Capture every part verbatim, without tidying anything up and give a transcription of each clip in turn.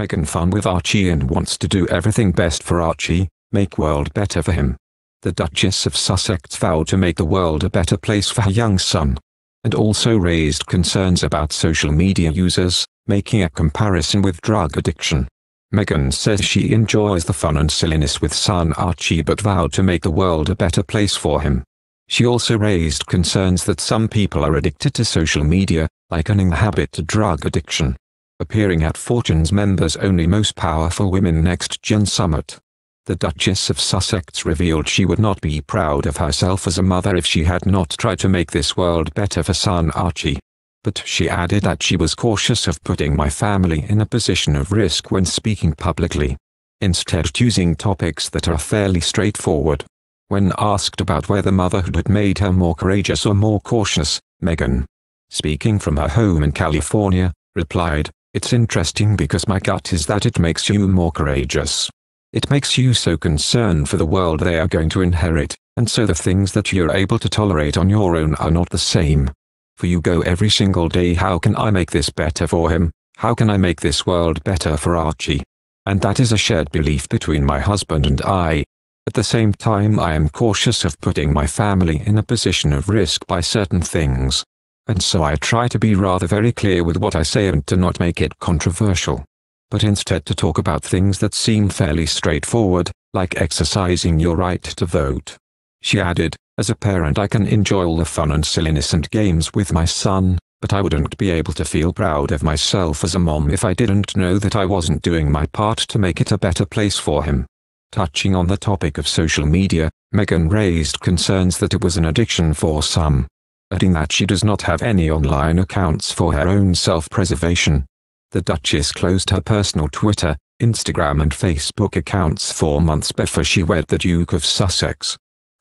Meghan fun with Archie and wants to do everything best for Archie, make world better for him. The Duchess of Sussex vowed to make the world a better place for her young son, and also raised concerns about social media users, making a comparison with drug addiction. Meghan says she enjoys the fun and silliness with son Archie but vowed to make the world a better place for him. She also raised concerns that some people are addicted to social media, likening the habit to drug addiction. Appearing at Fortune's Members Only Most Powerful Women Next Gen Summit, the Duchess of Sussex revealed she would not be proud of herself as a mother if she had not tried to make this world better for son Archie. But she added that she was cautious of putting my family in a position of risk when speaking publicly, instead choosing topics that are fairly straightforward. When asked about whether motherhood had made her more courageous or more cautious, Meghan, speaking from her home in California, replied, "It's interesting because my gut is that it makes you more courageous. It makes you so concerned for the world they are going to inherit, and so the things that you're able to tolerate on your own are not the same. For you go every single day, how can I make this better for him? How can I make this world better for Archie? And that is a shared belief between my husband and I. At the same time I am cautious of putting my family in a position of risk by certain things. And so I try to be rather very clear with what I say and to not make it controversial. But instead to talk about things that seem fairly straightforward, like exercising your right to vote." She added, "As a parent I can enjoy all the fun and silliness and games with my son, but I wouldn't be able to feel proud of myself as a mom if I didn't know that I wasn't doing my part to make it a better place for him." Touching on the topic of social media, Meghan raised concerns that it was an addiction for some, adding that she does not have any online accounts for her own self-preservation. The Duchess closed her personal Twitter, Instagram and Facebook accounts four months before she wed the Duke of Sussex,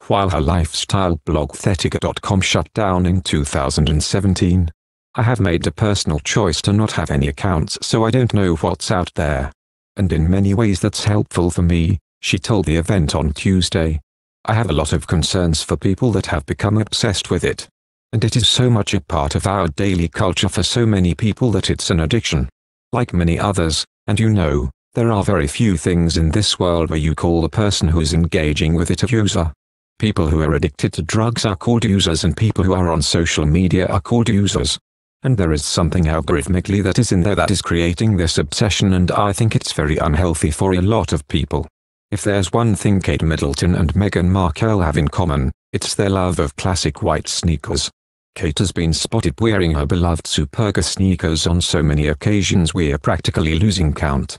while her lifestyle blog Thetica dot com shut down in two thousand seventeen. "I have made a personal choice to not have any accounts, so I don't know what's out there. And in many ways that's helpful for me," she told the event on Tuesday. "I have a lot of concerns for people that have become obsessed with it. And it is so much a part of our daily culture for so many people that it's an addiction. Like many others, and you know, there are very few things in this world where you call the person who is engaging with it a user. People who are addicted to drugs are called users and people who are on social media are called users. And there is something algorithmically that is in there that is creating this obsession, and I think it's very unhealthy for a lot of people. If there's one thing Kate Middleton and Meghan Markle have in common, it's their love of classic white sneakers. Kate has been spotted wearing her beloved Superga sneakers on so many occasions we are practically losing count.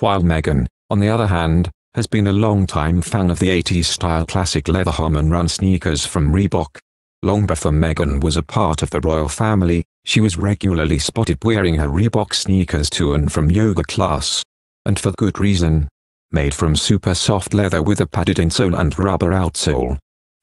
While Meghan, on the other hand, has been a long-time fan of the eighties style classic leather Harman-Run sneakers from Reebok. Long before Meghan was a part of the royal family, she was regularly spotted wearing her Reebok sneakers to and from yoga class. And for good reason. Made from super soft leather with a padded insole and rubber outsole.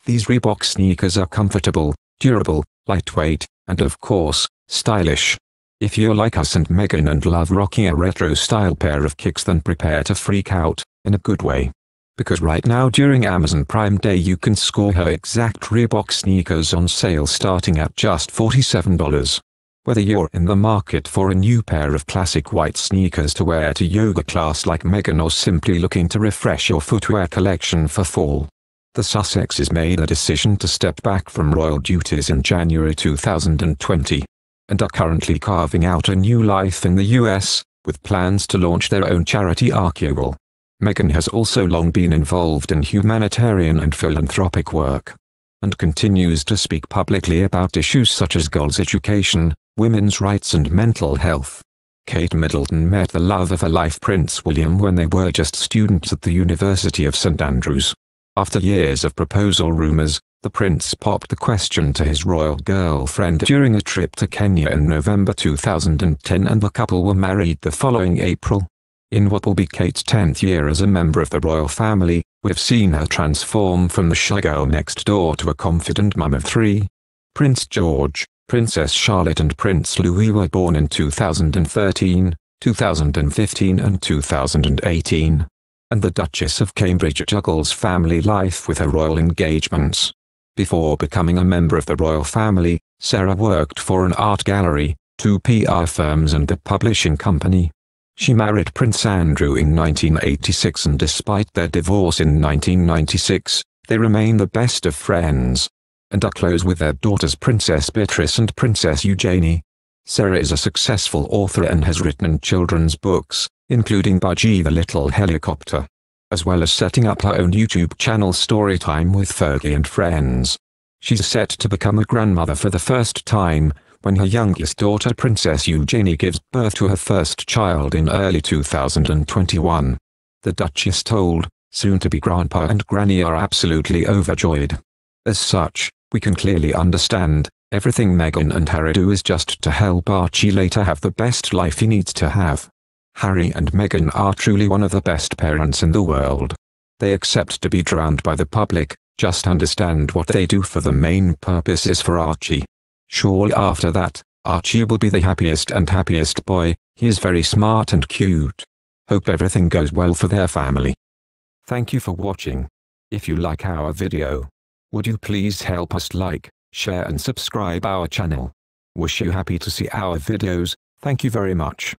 These Reebok sneakers are comfortable, durable, lightweight, and of course, stylish. If you're like us and Meghan and love rocking a retro-style pair of kicks, then prepare to freak out, in a good way. Because right now during Amazon Prime Day you can score her exact Reebok sneakers on sale starting at just forty-seven dollars. Whether you're in the market for a new pair of classic white sneakers to wear to yoga class like Meghan or simply looking to refresh your footwear collection for fall, the Sussexes made a decision to step back from royal duties in January two thousand twenty, and are currently carving out a new life in the U S, with plans to launch their own charity Archewell. Meghan has also long been involved in humanitarian and philanthropic work, and continues to speak publicly about issues such as girls' education, women's rights and mental health. Kate Middleton met the love of her life Prince William when they were just students at the University of Saint Andrews. After years of proposal rumors, the prince popped the question to his royal girlfriend during a trip to Kenya in November two thousand ten, and the couple were married the following April. In what will be Kate's tenth year as a member of the royal family, we've seen her transform from the shy girl next door to a confident mum of three. Prince George, Princess Charlotte and Prince Louis were born in two thousand thirteen, two thousand fifteen and two thousand eighteen. And the Duchess of Cambridge juggles family life with her royal engagements. Before becoming a member of the royal family, Sarah worked for an art gallery, two P R firms and a publishing company. She married Prince Andrew in nineteen eighty-six, and despite their divorce in nineteen ninety-six, they remain the best of friends, and are close with their daughters Princess Beatrice and Princess Eugenie. Sarah is a successful author and has written children's books, including Budgie the Little Helicopter, as well as setting up her own YouTube channel Storytime with Fergie and Friends. She's set to become a grandmother for the first time, when her youngest daughter Princess Eugenie gives birth to her first child in early two thousand twenty-one. The Duchess told soon-to-be Grandpa and Granny are absolutely overjoyed. As such, we can clearly understand, everything Meghan and Harry do is just to help Archie later have the best life he needs to have. Harry and Meghan are truly one of the best parents in the world. They accept to be drowned by the public, just understand what they do for the main purpose is for Archie. Surely after that, Archie will be the happiest and happiest boy. He is very smart and cute. Hope everything goes well for their family. Thank you for watching. If you like our video, would you please help us like, share and subscribe our channel. Wish you happy to see our videos. Thank you very much.